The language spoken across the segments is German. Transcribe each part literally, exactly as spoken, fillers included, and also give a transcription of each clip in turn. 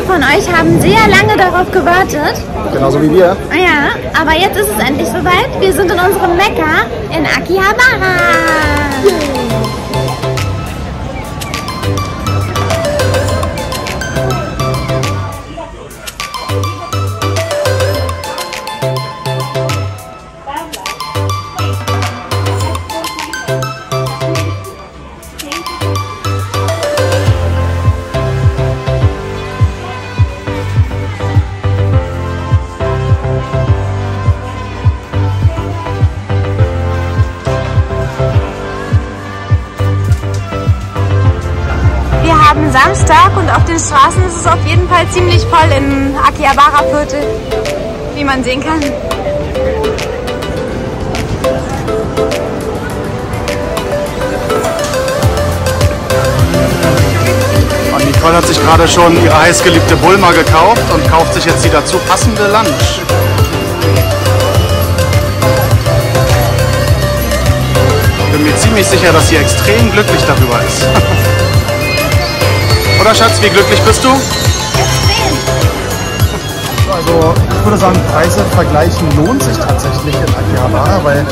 Viele von euch haben sehr lange darauf gewartet. Genauso wie wir. Ja, aber jetzt ist es endlich soweit. Wir sind in unserem Mekka in Akihabara. Yeah. Samstag und auf den Straßen ist es auf jeden Fall ziemlich voll im Akihabara-Viertel, wie man sehen kann. Und Nicole hat sich gerade schon ihre heißgeliebte Bulma gekauft und kauft sich jetzt die dazu passende Lunch. Ich bin mir ziemlich sicher, dass sie extrem glücklich darüber ist. Oder Schatz, wie glücklich bist du? Extrem. Also ich würde sagen, Preise vergleichen lohnt sich tatsächlich in Akihabara, weil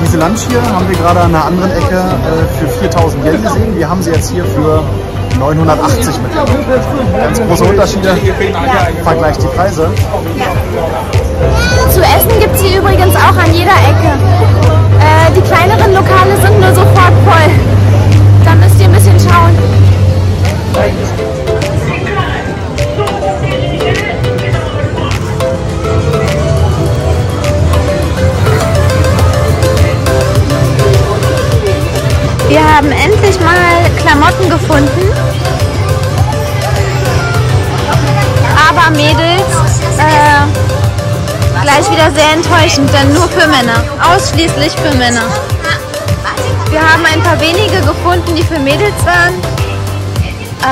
diese Lunch hier haben wir gerade an einer anderen Ecke äh, für viertausend Yen gesehen. Wir haben sie jetzt hier für neunhundertachtzig mittlerweile. Ganz große Unterschiede im Vergleich die Preise. Ja. Zu essen gibt es hier übrigens auch an jeder Ecke. Äh, die kleineren Lokale sind nur sofort voll. Da müsst ihr ein bisschen schauen. Wir haben endlich mal Klamotten gefunden. Aber Mädels, äh, gleich wieder sehr enttäuschend, denn nur für Männer. Ausschließlich für Männer. Wir haben ein paar wenige gefunden, die für Mädels waren.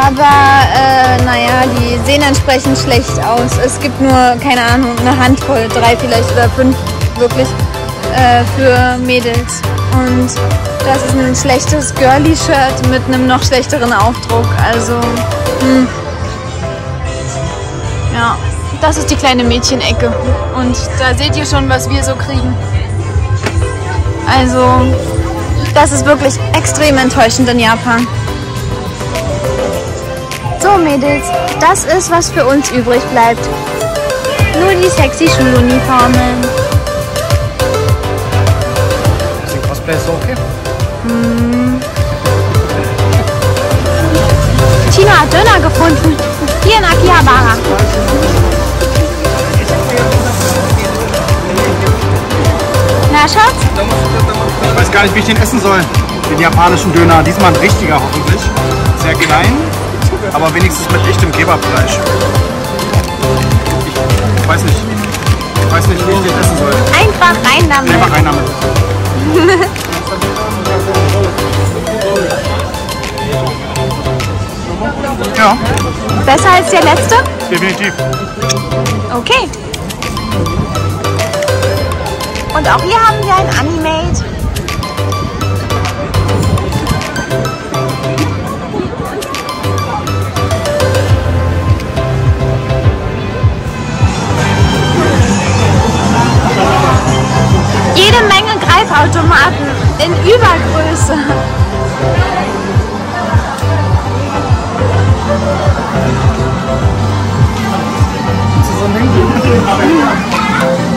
Aber, äh, naja, die sehen entsprechend schlecht aus. Es gibt nur, keine Ahnung, eine Handvoll, drei vielleicht oder fünf wirklich äh, für Mädels. Und das ist ein schlechtes Girly-Shirt mit einem noch schlechteren Aufdruck. Also, mh. Ja, das ist die kleine Mädchenecke. Und da seht ihr schon, was wir so kriegen. Also, das ist wirklich extrem enttäuschend in Japan. So Mädels, das ist, was für uns übrig bleibt. Nur die sexy Schuluniformen. Ist die Cosplay-Socke? Hm. Tina hat Döner gefunden. Hier in Akihabara. Na Schatz? Ich weiß gar nicht, wie ich den essen soll. Den japanischen Döner. Diesmal ein richtiger hoffentlich. Sehr klein. Aber wenigstens mit echtem Kebabfleisch. Ich weiß nicht. Ich weiß nicht, wie ich den essen soll. Einfach rein damit. Einfach rein damit. Ja. Besser als der letzte? Definitiv. Okay. Und auch hier haben wir ein Animate. Jede Menge Greifautomaten in Übergröße.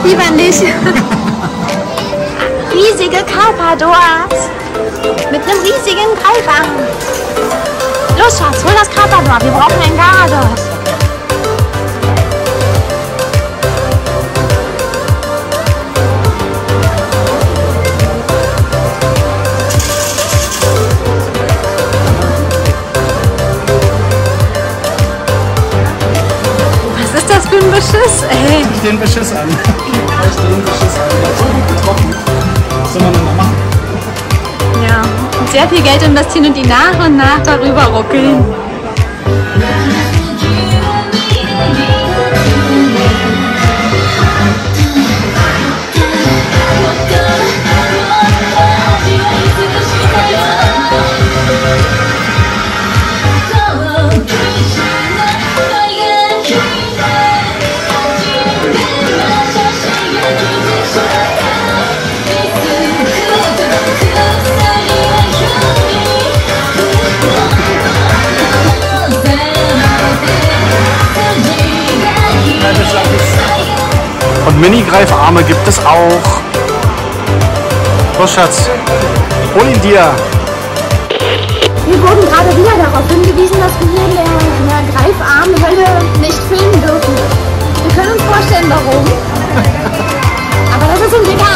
Lieber nicht. Riesige Karpadors mit einem riesigen Greifarm. Los Schatz, hol das Karpador, wir brauchen einen Garador. Beschiss, ey. Ich den Beschiss an. Ich den Beschiss an. Ich hab so gut getroffen. Was soll man denn noch machen? Ja, und sehr viel Geld investieren und die nach und nach darüber ruckeln. Mini-Greifarme gibt es auch. Oh Schatz, hol ihn dir. Wir wurden gerade wieder darauf hingewiesen, dass wir hier in der, in der Greifarmhölle nicht filmen dürfen. Wir können uns vorstellen, warum. Aber das ist uns egal.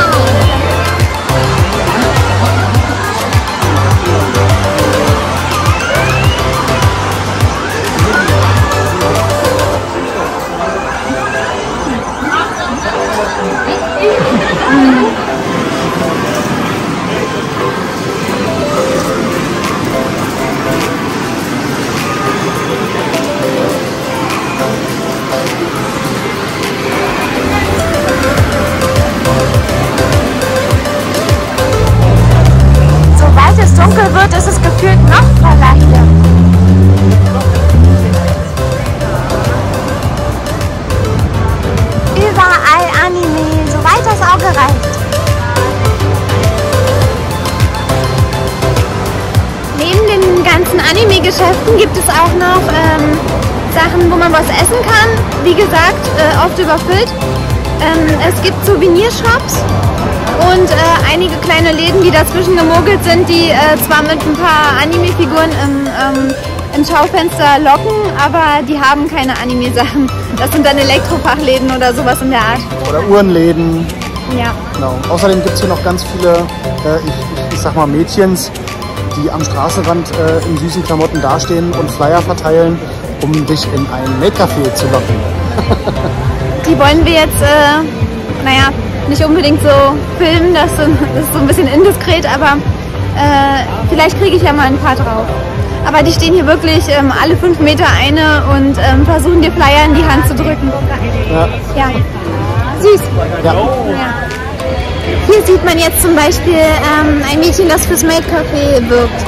Sobald es dunkel wird, ist es gefühlt noch voller hier. Überall Anime, soweit das Auge reicht. In Anime-Geschäften gibt es auch noch ähm, Sachen, wo man was essen kann. Wie gesagt, äh, oft überfüllt. Ähm, es gibt Souvenirshops und äh, einige kleine Läden, die dazwischen gemogelt sind, die äh, zwar mit ein paar Anime-Figuren im, ähm, im Schaufenster locken, aber die haben keine Anime-Sachen. Das sind dann Elektrofachläden oder sowas in der Art. Oder Uhrenläden. Ja. Genau. Außerdem gibt es hier noch ganz viele, äh, ich, ich, ich sag mal, Mädchens, die am Straßenrand äh, in süßen Klamotten dastehen und Flyer verteilen, um dich in ein Maid-Café zu locken. Die wollen wir jetzt, äh, naja, nicht unbedingt so filmen, das, das ist so ein bisschen indiskret, aber äh, vielleicht kriege ich ja mal ein paar drauf. Aber die stehen hier wirklich ähm, alle fünf Meter eine und ähm, versuchen dir Flyer in die Hand zu drücken. Ja. Ja. Süß. Ja. Ja. Hier sieht man jetzt zum Beispiel ähm, ein Mädchen, das fürs Maid-Café wirkt.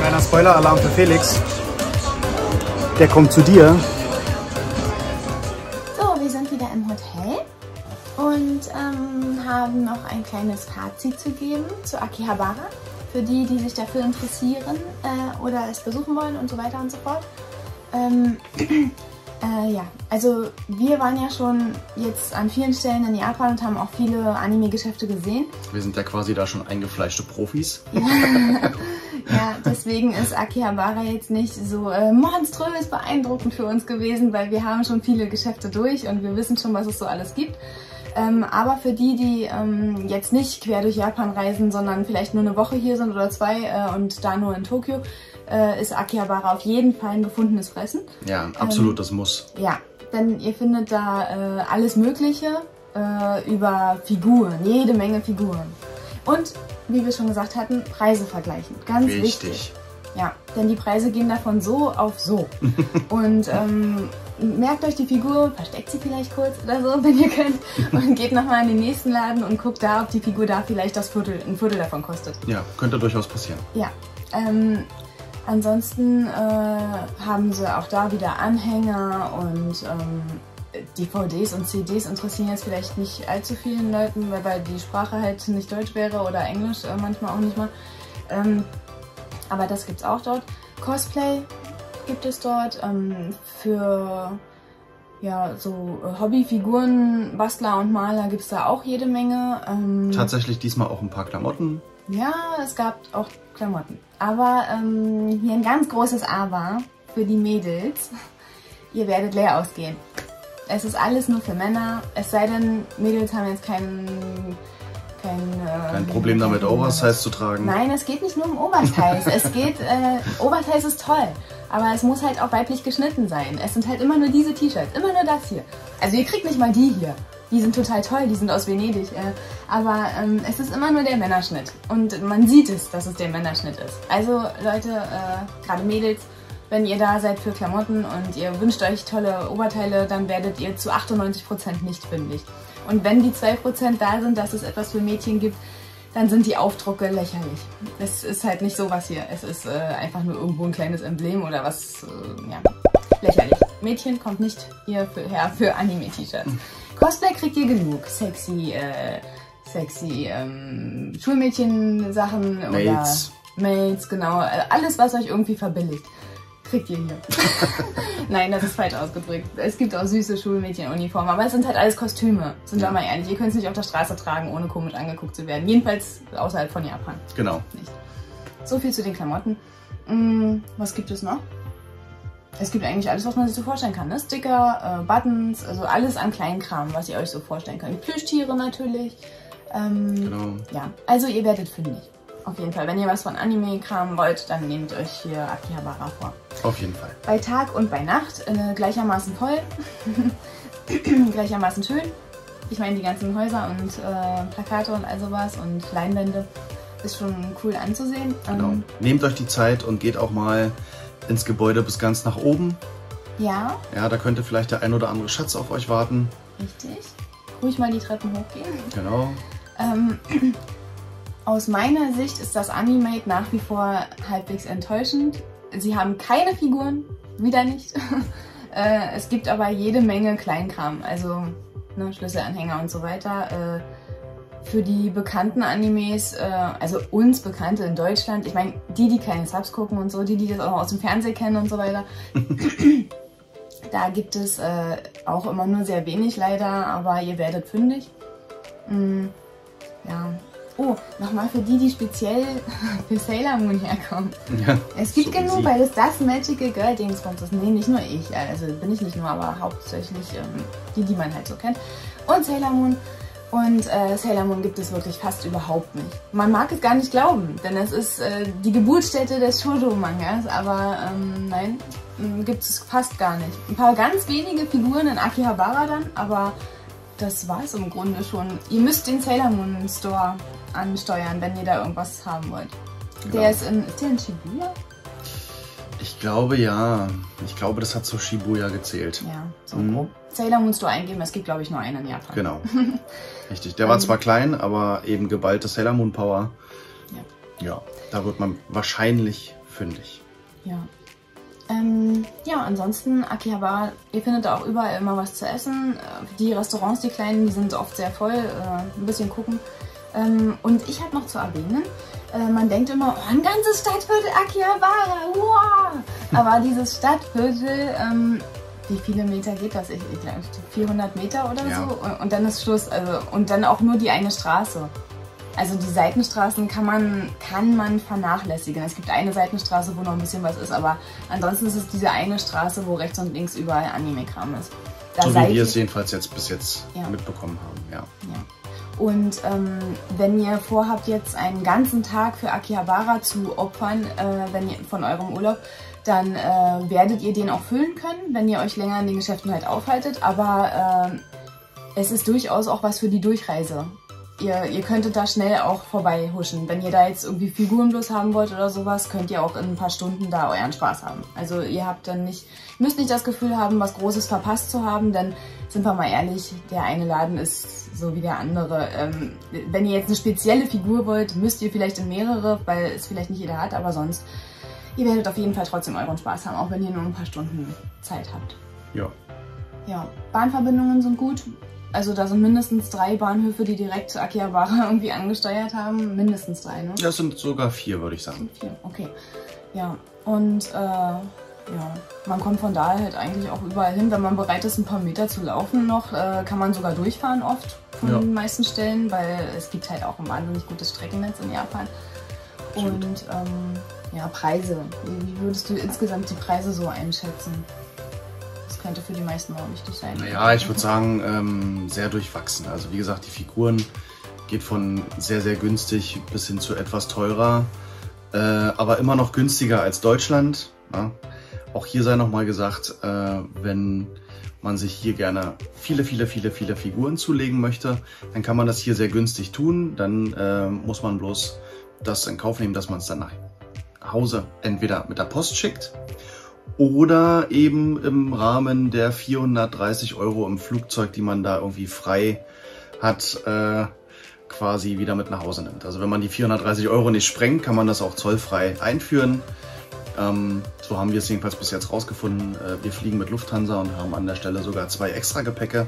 Kleiner Spoiler-Alarm für Felix. Der kommt zu dir. So, wir sind wieder im Hotel und ähm, haben noch ein kleines Fazit zu geben zu Akihabara. Für die, die sich dafür interessieren äh, oder es besuchen wollen und so weiter und so fort. Ähm, Äh, ja, also wir waren ja schon jetzt an vielen Stellen in Japan und haben auch viele Anime-Geschäfte gesehen. Wir sind ja quasi da schon eingefleischte Profis. Ja, ja, deswegen ist Akihabara jetzt nicht so äh, monströs beeindruckend für uns gewesen, weil wir haben schon viele Geschäfte durch und wir wissen schon, was es so alles gibt. Ähm, aber für die, die ähm, jetzt nicht quer durch Japan reisen, sondern vielleicht nur eine Woche hier sind oder zwei äh, und da nur in Tokio, äh, ist Akihabara auf jeden Fall ein gefundenes Fressen. Ja, absolut, ähm, das muss. Ja, denn ihr findet da äh, alles Mögliche äh, über Figuren, jede Menge Figuren. Und, wie wir schon gesagt hatten, Preise vergleichen, ganz wichtig. wichtig. Ja, denn die Preise gehen davon so auf so. Und ähm, merkt euch die Figur, versteckt sie vielleicht kurz oder so, wenn ihr könnt. Und geht nochmal in den nächsten Laden und guckt da, ob die Figur da vielleicht das Viertel, ein Viertel davon kostet. Ja, könnte durchaus passieren. Ja, ähm, ansonsten äh, haben sie auch da wieder Anhänger und ähm, D V Ds und C Ds interessieren jetzt vielleicht nicht allzu vielen Leuten, weil, weil die Sprache halt nicht Deutsch wäre oder Englisch äh, manchmal auch nicht mal. Ähm, Aber das gibt's auch dort. Cosplay gibt es dort ähm, für ja, so Hobbyfiguren, Bastler und Maler gibt es da auch jede Menge. Ähm, Tatsächlich diesmal auch ein paar Klamotten. Ja, es gab auch Klamotten. Aber ähm, hier ein ganz großes Aber für die Mädels. Ihr werdet leer ausgehen. Es ist alles nur für Männer. Es sei denn, Mädels haben jetzt keinen... Kein, äh, Kein Problem damit, Oversize zu tragen. Nein, es geht nicht nur um Oversize. Es geht, äh, Oversize ist toll, aber es muss halt auch weiblich geschnitten sein. Es sind halt immer nur diese T-Shirts, immer nur das hier. Also ihr kriegt nicht mal die hier. Die sind total toll, die sind aus Venedig. Äh, aber ähm, es ist immer nur der Männerschnitt. Und man sieht es, dass es der Männerschnitt ist. Also Leute, äh, gerade Mädels, wenn ihr da seid für Klamotten und ihr wünscht euch tolle Oberteile, dann werdet ihr zu achtundneunzig Prozent nicht fündig. Und wenn die zwei Prozent da sind, dass es etwas für Mädchen gibt, dann sind die Aufdrucke lächerlich. Es ist halt nicht sowas hier. Es ist äh, einfach nur irgendwo ein kleines Emblem oder was, äh, ja, lächerlich. Mädchen kommt nicht hier für, her für Anime-T-Shirts. Cosplay kriegt ihr genug. Sexy, äh, sexy ähm, Schulmädchen-Sachen oder Maids, genau. Alles, was euch irgendwie verbilligt. kriegt ihr hier. Nein, das ist falsch ausgedrückt. Es gibt auch süße Schulmädchenuniformen, aber es sind halt alles Kostüme. Sind wir ja mal ehrlich. Ihr könnt es nicht auf der Straße tragen, ohne komisch angeguckt zu werden. Jedenfalls außerhalb von Japan. Genau. Nicht. So viel zu den Klamotten. Hm, was gibt es noch? Es gibt eigentlich alles, was man sich so vorstellen kann. Ne? Sticker, äh, Buttons, also alles an Kleinkram, was ihr euch so vorstellen könnt. Plüschtiere natürlich. Ähm, genau. Ja, also ihr werdet fündig. Auf jeden Fall. Wenn ihr was von Anime-Kram wollt, dann nehmt euch hier Akihabara vor. Auf jeden Fall. Bei Tag und bei Nacht äh, gleichermaßen voll, gleichermaßen schön. Ich meine, die ganzen Häuser und äh, Plakate und all sowas und Leinwände ist schon cool anzusehen. Genau. Ähm, nehmt euch die Zeit und geht auch mal ins Gebäude bis ganz nach oben. Ja. Ja, da könnte vielleicht der ein oder andere Schatz auf euch warten. Richtig. Ruhig mal die Treppen hochgehen. Genau. Ähm, Aus meiner Sicht ist das Anime nach wie vor halbwegs enttäuschend. Sie haben keine Figuren, wieder nicht. äh, es gibt aber jede Menge Kleinkram, also ne, Schlüsselanhänger und so weiter. Äh, für die bekannten Animes, äh, also uns Bekannte in Deutschland, ich meine, die, die keine Subs gucken und so, die, die das auch aus dem Fernsehen kennen und so weiter, da gibt es äh, auch immer nur sehr wenig leider, aber ihr werdet fündig. Mm, ja. Oh, nochmal für die, die speziell für Sailor Moon herkommen. Ja, es gibt so genug, weil es das Magical Girl Dings kommt. Nee, nicht nur ich, also bin ich nicht nur, aber hauptsächlich ähm, die, die man halt so kennt. Und Sailor Moon. Und äh, Sailor Moon gibt es wirklich fast überhaupt nicht. Man mag es gar nicht glauben, denn es ist äh, die Geburtsstätte des Shoujo-Mangas, aber ähm, nein, äh, gibt es fast gar nicht. Ein paar ganz wenige Figuren in Akihabara dann, aber das war es im Grunde schon. Ihr müsst den Sailor Moon Store ansteuern, wenn ihr da irgendwas haben wollt. Genau. Der ist in, ist der in Shibuya? Ich glaube ja. Ich glaube, das hat zu Shibuya gezählt. Ja, so mhm. grob. Sailor Moon Store eingeben, es gibt glaube ich nur einen in Japan. Genau. Richtig. Der war zwar klein, aber eben geballte Sailor Moon Power. Ja. Ja, da wird man wahrscheinlich fündig. Ja. Ähm, ja, ansonsten Akihabara, ihr findet da auch überall immer was zu essen. Die Restaurants, die kleinen, die sind oft sehr voll. Äh, ein bisschen gucken. Ähm, und ich habe noch zu erwähnen, äh, man denkt immer, oh, ein ganzes Stadtviertel Akihabara, wow! Aber dieses Stadtviertel, ähm, wie viele Meter geht das? Ich, ich glaube, vierhundert Meter oder ja. so. Und, und dann ist Schluss. Also, und dann auch nur die eine Straße. Also die Seitenstraßen kann man, kann man vernachlässigen. Es gibt eine Seitenstraße, wo noch ein bisschen was ist, aber ansonsten ist es diese eine Straße, wo rechts und links überall Anime-Kram ist. Da so wie wir es jedenfalls jetzt bis jetzt ja. mitbekommen haben. Ja. ja. Und ähm, wenn ihr vorhabt, jetzt einen ganzen Tag für Akihabara zu opfern, äh, wenn ihr, von eurem Urlaub, dann äh, werdet ihr den auch füllen können, wenn ihr euch länger in den Geschäften halt aufhaltet. Aber äh, es ist durchaus auch was für die Durchreise. Ihr, ihr könntet da schnell auch vorbei huschen. Wenn ihr da jetzt irgendwie Figuren bloß haben wollt oder sowas, könnt ihr auch in ein paar Stunden da euren Spaß haben. Also ihr habt dann nicht, müsst nicht das Gefühl haben, was Großes verpasst zu haben, denn sind wir mal ehrlich, der eine Laden ist so wie der andere. Ähm, wenn ihr jetzt eine spezielle Figur wollt, müsst ihr vielleicht in mehrere, weil es vielleicht nicht jeder hat, aber sonst, ihr werdet auf jeden Fall trotzdem euren Spaß haben, auch wenn ihr nur ein paar Stunden Zeit habt. Ja. Ja, Bahnverbindungen sind gut. Also da sind mindestens drei Bahnhöfe, die direkt zu Akihabara irgendwie angesteuert haben. Mindestens drei, ne? Das sind sogar vier, würde ich sagen. Vier, okay. Ja, und äh, ja, man kommt von da halt eigentlich auch überall hin. Wenn man bereit ist, ein paar Meter zu laufen noch, äh, kann man sogar durchfahren oft von ja. den meisten Stellen, weil es gibt halt auch ein wahnsinnig gutes Streckennetz in Japan. Stimmt. Und ähm, ja, Preise. Wie würdest du insgesamt die Preise so einschätzen? Könnte für die meisten auch wichtig sein. Naja, ich würde sagen, ähm, sehr durchwachsen. Also wie gesagt, die Figuren geht von sehr, sehr günstig bis hin zu etwas teurer, äh, aber immer noch günstiger als Deutschland. Ja? Auch hier sei nochmal gesagt, äh, wenn man sich hier gerne viele, viele, viele, viele Figuren zulegen möchte, dann kann man das hier sehr günstig tun. Dann äh, muss man bloß das in Kauf nehmen, dass man es dann nach Hause entweder mit der Post schickt oder eben im Rahmen der vierhundertdreißig Euro im Flugzeug, die man da irgendwie frei hat, äh, quasi wieder mit nach Hause nimmt. Also wenn man die vierhundertdreißig Euro nicht sprengt, kann man das auch zollfrei einführen. Ähm, so haben wir es jedenfalls bis jetzt rausgefunden. Äh, wir fliegen mit Lufthansa und haben an der Stelle sogar zwei extra Gepäcke.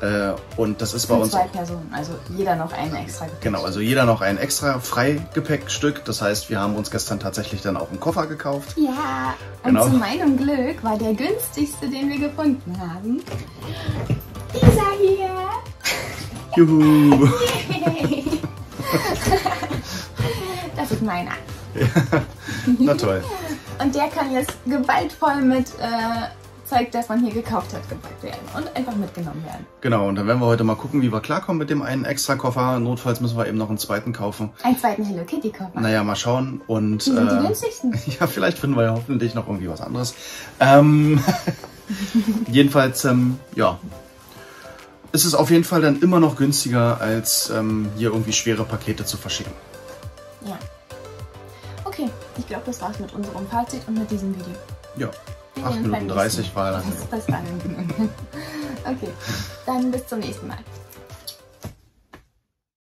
Äh, und das ist bei uns zwei Personen, also jeder noch ein extra Gepäckstück. Genau, also jeder noch ein extra Freigepäckstück. Das heißt, wir haben uns gestern tatsächlich dann auch einen Koffer gekauft. Ja, genau. Und zu meinem Glück war der günstigste, den wir gefunden haben, dieser hier. Juhu! Yay. Das ist meiner. Ja, na toll. Und der kann jetzt gewaltvoll mit... Äh, das man hier gekauft hat, gepackt werden und einfach mitgenommen werden. Genau, und dann werden wir heute mal gucken, wie wir klarkommen mit dem einen extra Koffer. Notfalls müssen wir eben noch einen zweiten kaufen. Einen zweiten Hello Kitty Koffer. Naja, mal schauen. Und, die sind äh, die günstigsten. Ja, vielleicht finden wir ja hoffentlich noch irgendwie was anderes. Ähm, jedenfalls, ähm, ja, ist es auf jeden Fall dann immer noch günstiger, als ähm, hier irgendwie schwere Pakete zu verschicken. Ja. Okay, ich glaube, das war's mit unserem Fazit und mit diesem Video. Ja. acht Minuten dreißig war dann. Das ist das dann. Okay, dann bis zum nächsten Mal.